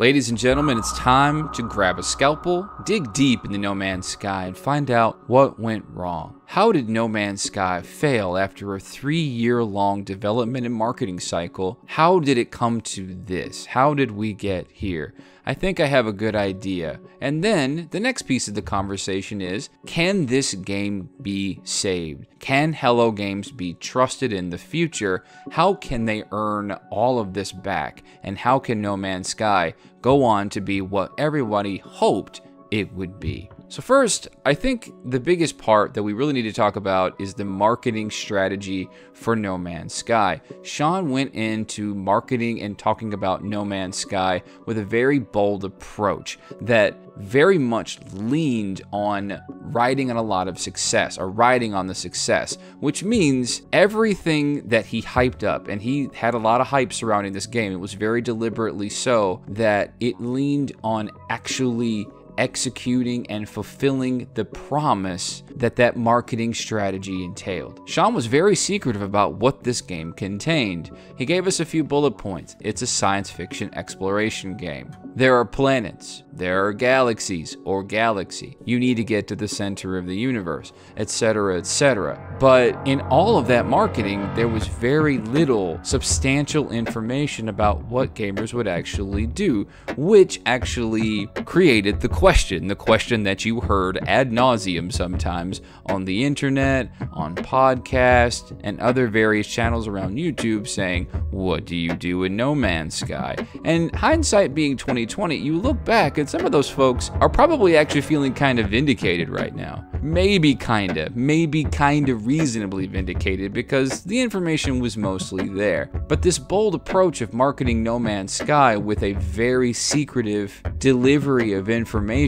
Ladies and gentlemen, it's time to grab a scalpel, dig deep into No Man's Sky, and find out what went wrong. How did No Man's Sky fail after a 3-year-long development and marketing cycle? How did it come to this? How did we get here? I think I have a good idea. And then the next piece of the conversation is, can this game be saved? Can Hello Games be trusted in the future? How can they earn all of this back? And how can No Man's Sky go on to be what everybody hoped it would be? So first, I think the biggest part that we really need to talk about is the marketing strategy for No Man's Sky. Sean went into marketing and talking about No Man's Sky with a very bold approach that very much leaned on riding on a lot of success, or riding on the success, which means everything that he hyped up, and he had a lot of hype surrounding this game, it was very deliberately so, that it leaned on actually executing and fulfilling the promise that that marketing strategy entailed. Sean was very secretive about what this game contained. He gave us a few bullet points. It's a science fiction exploration game. There are planets, there are galaxies or galaxy. You need to get to the center of the universe, etc., etc. But in all of that marketing, there was very little substantial information about what gamers would actually do, which actually created the question that you heard ad nauseum sometimes on the internet, on podcasts, and other various channels around YouTube saying, what do you do in No Man's Sky? And hindsight being 2020, you look back and some of those folks are probably actually feeling kind of vindicated right now. Maybe kind of reasonably vindicated, because the information was mostly there. But this bold approach of marketing No Man's Sky with a very secretive delivery of information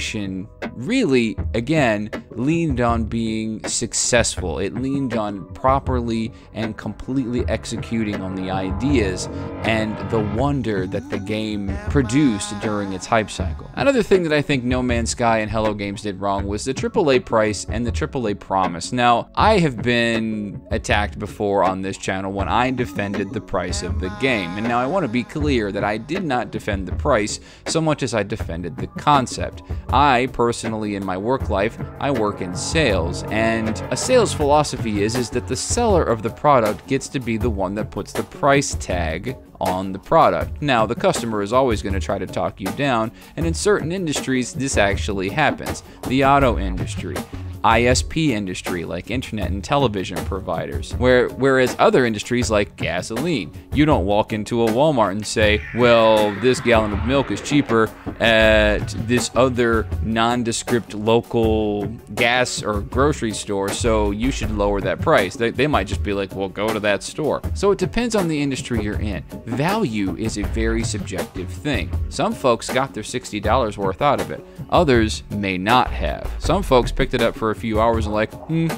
really, again, leaned on being successful. It leaned on properly and completely executing on the ideas and the wonder that the game produced during its hype cycle. Another thing that I think No Man's Sky and Hello Games did wrong was the AAA price and the AAA promise. Now, I have been attacked before on this channel when I defended the price of the game. And now I want to be clear that I did not defend the price so much as I defended the concept. I personally, in my work life, I work in sales, and a sales philosophy is that the seller of the product gets to be the one that puts the price tag on the product. Now, the customer is always going to try to talk you down, and in certain industries, this actually happens. The auto industry, ISP industry, like internet and television providers, whereas other industries like gasoline, you don't walk into a Walmart and say, well, this gallon of milk is cheaper at this other nondescript local gas or grocery store, so you should lower that price. They might just be like, well, go to that store. So it depends on the industry you're in. Value is a very subjective thing. Some folks got their $60 worth out of it. Others may not have. Some folks picked it up for a few hours and like,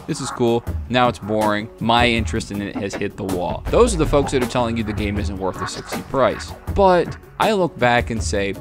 this is cool. Now it's boring. My interest in it has hit the wall. Those are the folks that are telling you the game isn't worth the $60 price. But I look back and say,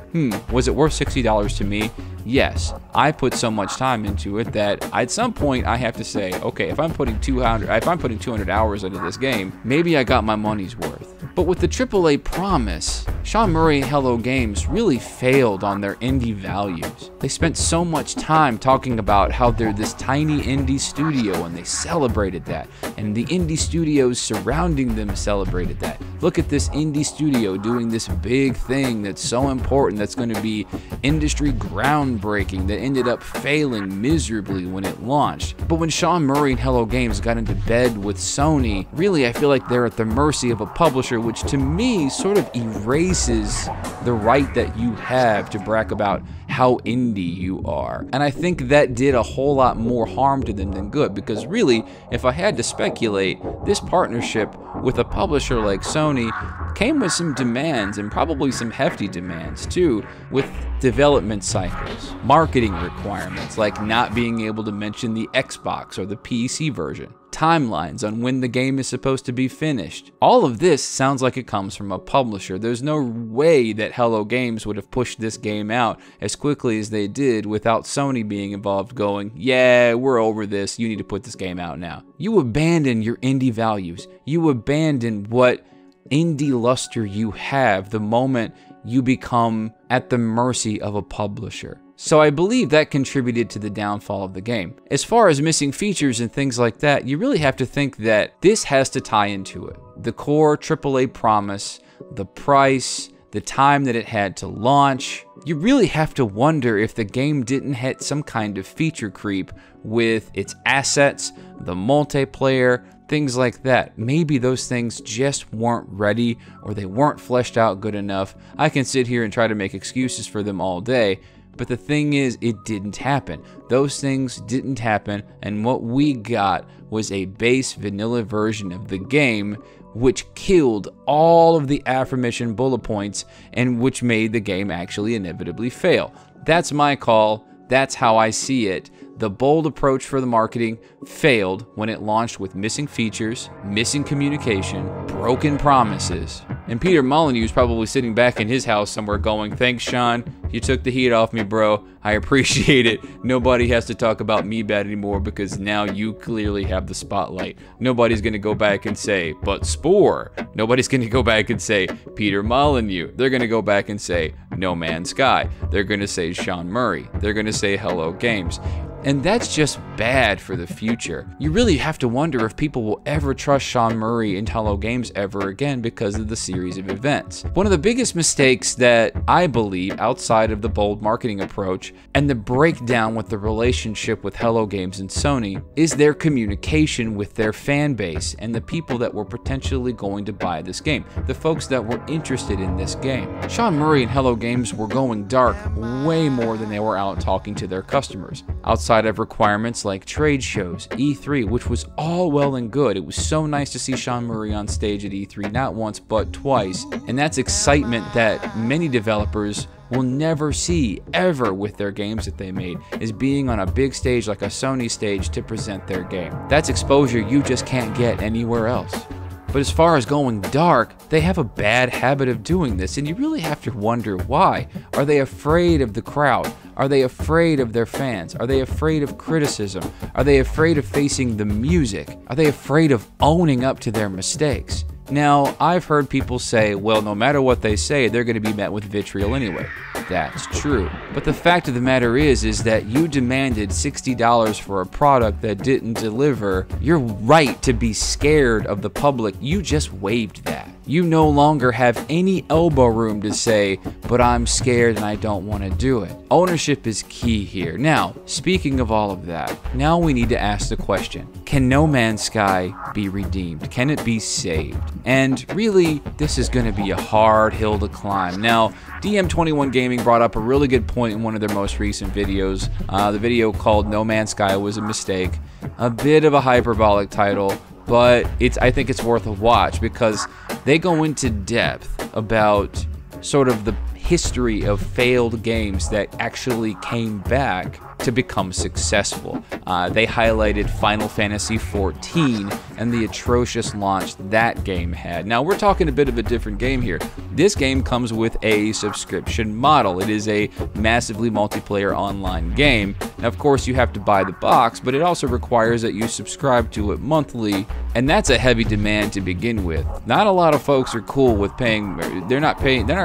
was it worth $60 to me? Yes, I put so much time into it that at some point I have to say, okay, if I'm putting 200 hours into this game, maybe I got my money's worth. But with the AAA promise, Sean Murray and Hello Games really failed on their indie values. They spent so much time talking about how they're this tiny indie studio, and they celebrated that. And the indie studios surrounding them celebrated that. Look at this indie studio doing this big thing that's so important, that's going to be industry groundbreaking, that ended up failing miserably when it launched. But when Sean Murray and Hello Games got into bed with Sony, really I feel like they're at the mercy of a publisher, which to me sort of erases the right that you have to brag about how indie you are. And I think that did a whole lot more harm to them than good, because really, if I had to speculate, this partnership with a publisher like Sony came with some demands, and probably some hefty demands too, with development cycles, marketing requirements, like not being able to mention the Xbox or the PC version, timelines on when the game is supposed to be finished. All of this sounds like it comes from a publisher. There's no way that Hello Games would have pushed this game out as quickly as they did without Sony being involved going, yeah, we're over this, you need to put this game out now. You abandon your indie values. You abandon what indie luster you have the moment you become at the mercy of a publisher. So I believe that contributed to the downfall of the game. As far as missing features and things like that, you really have to think that this has to tie into it. The core AAA promise, the price, the time that it had to launch. You really have to wonder if the game didn't hit some kind of feature creep with its assets, the multiplayer, things like that. Maybe those things just weren't ready or they weren't fleshed out good enough. I can sit here and try to make excuses for them all day, but the thing is, it didn't happen. Those things didn't happen, and what we got was a base vanilla version of the game, which killed all of the aforementioned bullet points and which made the game actually inevitably fail. That's my call. That's how I see it. The bold approach for the marketing failed when it launched with missing features, missing communication, broken promises. And Peter Molyneux is probably sitting back in his house somewhere going, "Thanks, Sean. You took the heat off me, bro. I appreciate it. Nobody has to talk about me bad anymore because now you clearly have the spotlight." Nobody's going to go back and say, "But Spore." Nobody's going to go back and say, "Peter Molyneux." They're going to go back and say, "No Man's Sky." They're going to say, "Sean Murray." They're going to say, "Hello Games." And that's just bad for the future. You really have to wonder if people will ever trust Sean Murray and Hello Games ever again because of the series of events. One of the biggest mistakes that I believe outside of the bold marketing approach and the breakdown with the relationship with Hello Games and Sony is their communication with their fan base and the people that were potentially going to buy this game, the folks that were interested in this game. Sean Murray and Hello Games were going dark way more than they were out talking to their customers. Outside of requirements like trade shows, E3, which was all well and good. It was so nice to see Sean Murray on stage at E3, not once, but twice. And that's excitement that many developers will never see ever with their games that they made, is being on a big stage like a Sony stage to present their game. That's exposure you just can't get anywhere else. But as far as going dark, they have a bad habit of doing this, and you really have to wonder why. Are they afraid of the crowd? Are they afraid of their fans? Are they afraid of criticism? Are they afraid of facing the music? Are they afraid of owning up to their mistakes? Now, I've heard people say, well, no matter what they say, they're going to be met with vitriol anyway. That's true. But the fact of the matter is that you demanded $60 for a product that didn't deliver. You're right to be scared of the public. You just waived that. You no longer have any elbow room to say, but I'm scared and I don't want to do it. Ownership is key here. Now, speaking of all of that, now we need to ask the question, can No Man's Sky be redeemed? Can it be saved? And really, this is going to be a hard hill to climb. Now, DM21 Gaming brought up a really good point in one of their most recent videos. The video called No Man's Sky Was a Mistake. A bit of a hyperbolic title, but I think it's worth a watch because they go into depth about sort of the history of failed games that actually came back to become successful. They highlighted Final Fantasy XIV and the atrocious launch that game had. Now, we're talking a bit of a different game here. This game comes with a subscription model. It is a massively multiplayer online game. Now, of course, you have to buy the box, but it also requires that you subscribe to it monthly, and that's a heavy demand to begin with. Not a lot of folks are cool with paying, they're not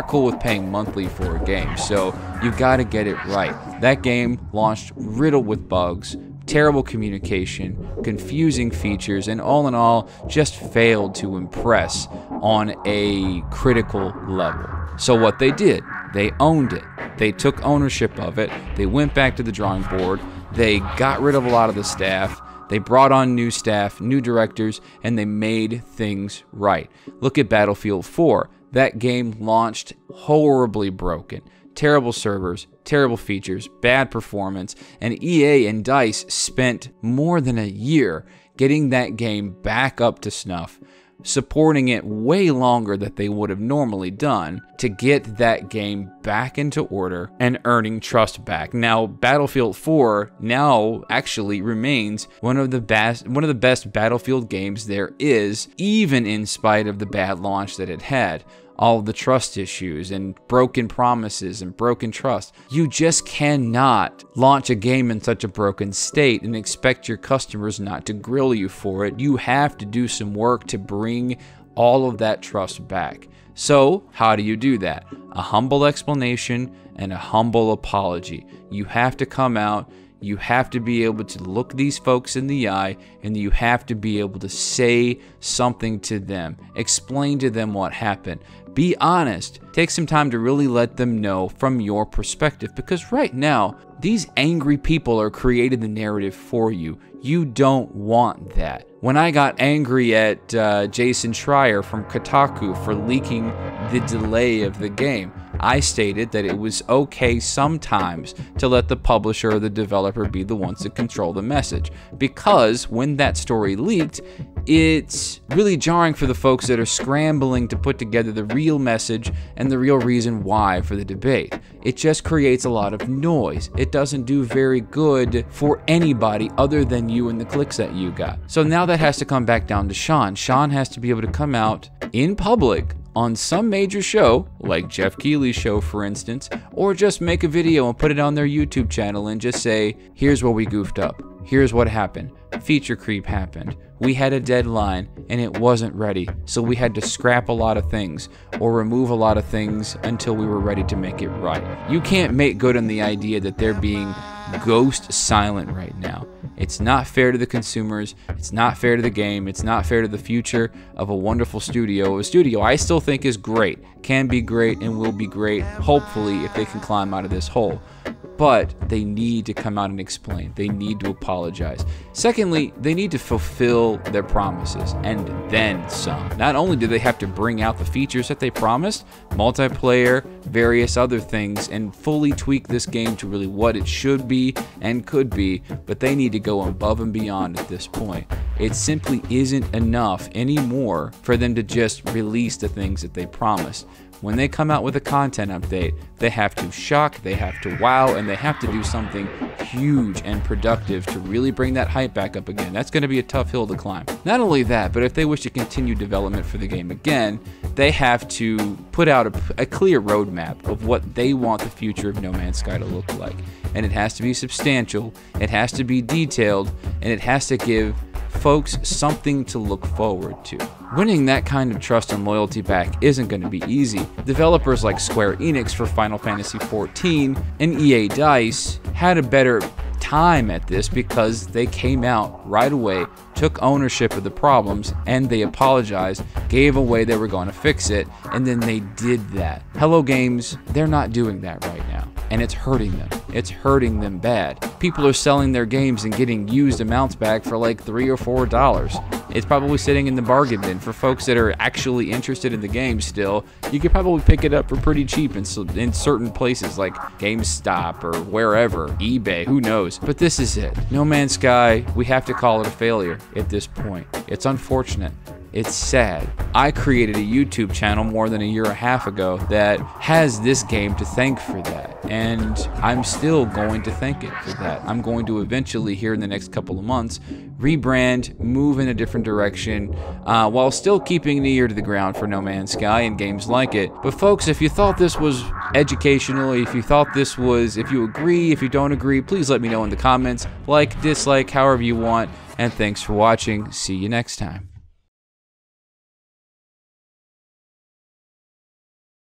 cool with paying monthly for a game, so you've got to get it right. That game launched riddled with bugs, terrible communication, confusing features, and all in all, just failed to impress on a critical level. So what they did, they owned it. They took ownership of it. They went back to the drawing board. They got rid of a lot of the staff. They brought on new staff, new directors, and they made things right. Look at Battlefield 4. That game launched horribly broken. Terrible servers, terrible features, bad performance, and EA and DICE spent more than a year getting that game back up to snuff, supporting it way longer than they would have normally done to get that game back into order and earning trust back. Now, Battlefield 4 now actually remains one of the best Battlefield games there is, even in spite of the bad launch that it had. All the trust issues and broken promises and broken trust. You just cannot launch a game in such a broken state and expect your customers not to grill you for it. You have to do some work to bring all of that trust back. So how do you do that? A humble explanation and a humble apology. You have to come out, you have to be able to look these folks in the eye, and you have to be able to say something to them. Explain to them what happened. Be honest. Take some time to really let them know from your perspective, because right now, these angry people are creating the narrative for you. You don't want that. When I got angry at Jason Schreier from Kotaku for leaking the delay of the game, I stated that it was okay sometimes to let the publisher or the developer be the ones that control the message, because when that story leaked, it's really jarring for the folks that are scrambling to put together the real message and the real reason why for the debate. It just creates a lot of noise. It doesn't do very good for anybody other than you and the clicks that you got. So now that has to come back down to Sean. Sean has to be able to come out in public on some major show, like Jeff Keighley's show for instance, or just make a video and put it on their YouTube channel and just say, here's where we goofed up, here's what happened, feature creep happened, we had a deadline and it wasn't ready, so we had to scrap a lot of things or remove a lot of things until we were ready to make it right. You can't make good on the idea that they're being ghost silent right now. It's not fair to the consumers, it's not fair to the game, it's not fair to the future of a wonderful studio. A studio I still think is great, can be great, and will be great, hopefully, if they can climb out of this hole. But they need to come out and explain. They need to apologize. Secondly, they need to fulfill their promises, and then some. Not only do they have to bring out the features that they promised, multiplayer, various other things, and fully tweak this game to really what it should be and could be, but they need to go above and beyond at this point. It simply isn't enough anymore for them to just release the things that they promised. When they come out with a content update, they have to shock, they have to wow, and they have to do something huge and productive to really bring that hype back up again. That's going to be a tough hill to climb. Not only that, but if they wish to continue development for the game again, they have to put out a clear roadmap of what they want the future of No Man's Sky to look like. And it has to be substantial, it has to be detailed, and it has to give folks something to look forward to. Winning that kind of trust and loyalty back isn't going to be easy. Developers like Square Enix for Final Fantasy XIV and EA DICE had a better time at this because they came out right away, took ownership of the problems, and they apologized, gave away they were going to fix it, and then they did that. Hello Games, they're not doing that right now, and it's hurting them. It's hurting them bad. People are selling their games and getting used amounts back for like $3 or $4. It's probably sitting in the bargain bin for folks that are actually interested in the game still. You could probably pick it up for pretty cheap in certain places like GameStop or wherever, eBay, who knows. But this is it. No Man's Sky, we have to call it a failure at this point. It's unfortunate. It's sad. I created a YouTube channel more than a year and a half ago that has this game to thank for that. And I'm still going to thank it for that. I'm going to eventually, here in the next couple of months, rebrand, move in a different direction, while still keeping an ear to the ground for No Man's Sky and games like it. But folks, if you thought this was educational, if you thought this was, if you agree, if you don't agree, please let me know in the comments. Like, dislike, however you want. And thanks for watching. See you next time.